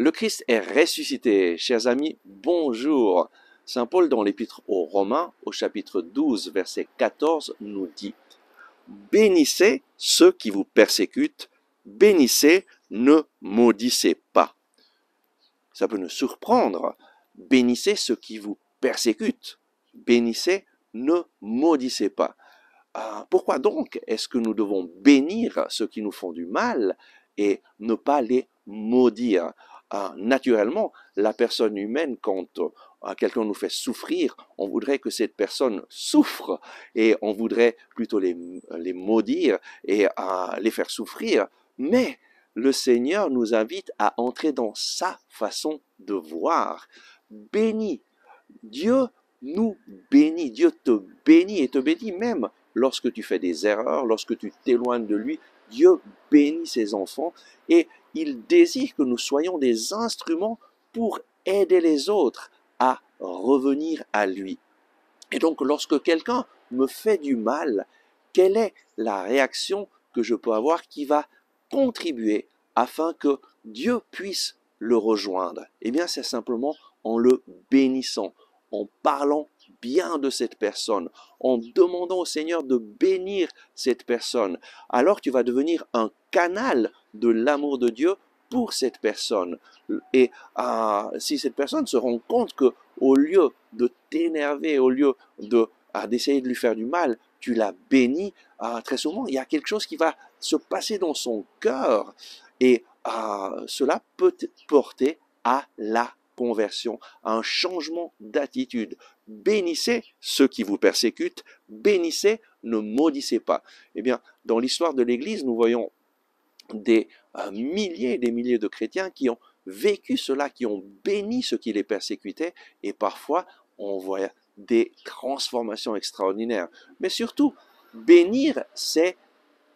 Le Christ est ressuscité. Chers amis, bonjour. Saint Paul dans l'épître aux Romains, au chapitre 12, verset 14, nous dit « Bénissez ceux qui vous persécutent, bénissez, ne maudissez pas. » Ça peut nous surprendre. Bénissez ceux qui vous persécutent, bénissez, ne maudissez pas. Pourquoi donc est-ce que nous devons bénir ceux qui nous font du mal et ne pas les maudire? Naturellement, la personne humaine, quand quelqu'un nous fait souffrir, on voudrait que cette personne souffre et on voudrait plutôt les maudire et les faire souffrir. Mais le Seigneur nous invite à entrer dans sa façon de voir. Bénis. Dieu nous bénit. Dieu te bénit et te bénit même lorsque tu fais des erreurs, lorsque tu t'éloignes de lui. Dieu bénit ses enfants et il désire que nous soyons des instruments pour aider les autres à revenir à lui. Et donc, lorsque quelqu'un me fait du mal, quelle est la réaction que je peux avoir qui va contribuer afin que Dieu puisse le rejoindre? Eh bien, c'est simplement en le bénissant, en parlant bien de cette personne, en demandant au Seigneur de bénir cette personne. Alors tu vas devenir un canal de l'amour de Dieu pour cette personne. Et si cette personne se rend compte que au lieu de t'énerver, au lieu d'essayer de lui faire du mal, tu la bénis, très souvent il y a quelque chose qui va se passer dans son cœur et cela peut porter à la conversion, à un changement d'attitude. Bénissez ceux qui vous persécutent, bénissez, ne maudissez pas. Eh bien, dans l'histoire de l'Église, nous voyons des milliers et des milliers de chrétiens qui ont vécu cela, qui ont béni ceux qui les persécutaient, et parfois on voit des transformations extraordinaires. Mais surtout, bénir, c'est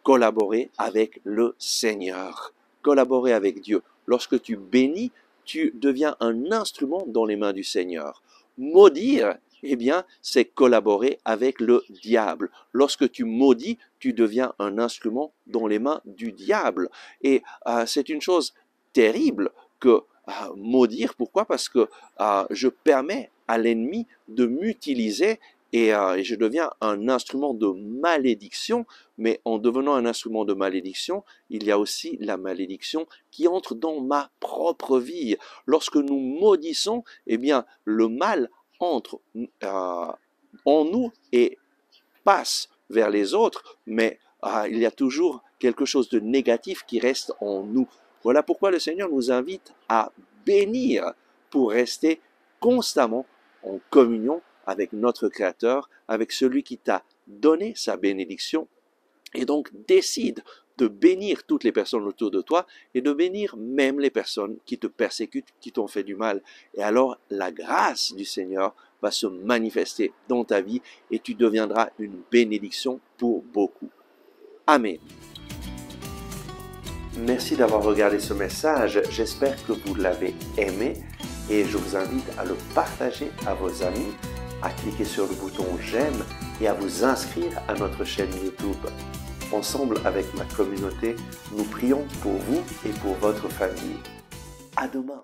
collaborer avec le Seigneur, collaborer avec Dieu. Lorsque tu bénis, tu deviens un instrument dans les mains du Seigneur. Maudire, eh bien, c'est collaborer avec le diable. Lorsque tu maudis, tu deviens un instrument dans les mains du diable. Et c'est une chose terrible que maudire. Pourquoi? Parce que je permets à l'ennemi de m'utiliser et je deviens un instrument de malédiction. Mais en devenant un instrument de malédiction, il y a aussi la malédiction qui entre dans ma propre vie. Lorsque nous maudissons, eh bien, le mal entre en nous et passe vers les autres, mais il y a toujours quelque chose de négatif qui reste en nous. Voilà pourquoi le Seigneur nous invite à bénir pour rester constamment en communion avec notre Créateur, avec celui qui t'a donné sa bénédiction. Et donc, décide de bénir toutes les personnes autour de toi et de bénir même les personnes qui te persécutent, qui t'ont fait du mal. Et alors, la grâce du Seigneur va se manifester dans ta vie et tu deviendras une bénédiction pour beaucoup. Amen. Merci d'avoir regardé ce message. J'espère que vous l'avez aimé et je vous invite à le partager à vos amis, à cliquer sur le bouton « J'aime » et à vous inscrire à notre chaîne YouTube. Ensemble avec ma communauté, nous prions pour vous et pour votre famille. À demain!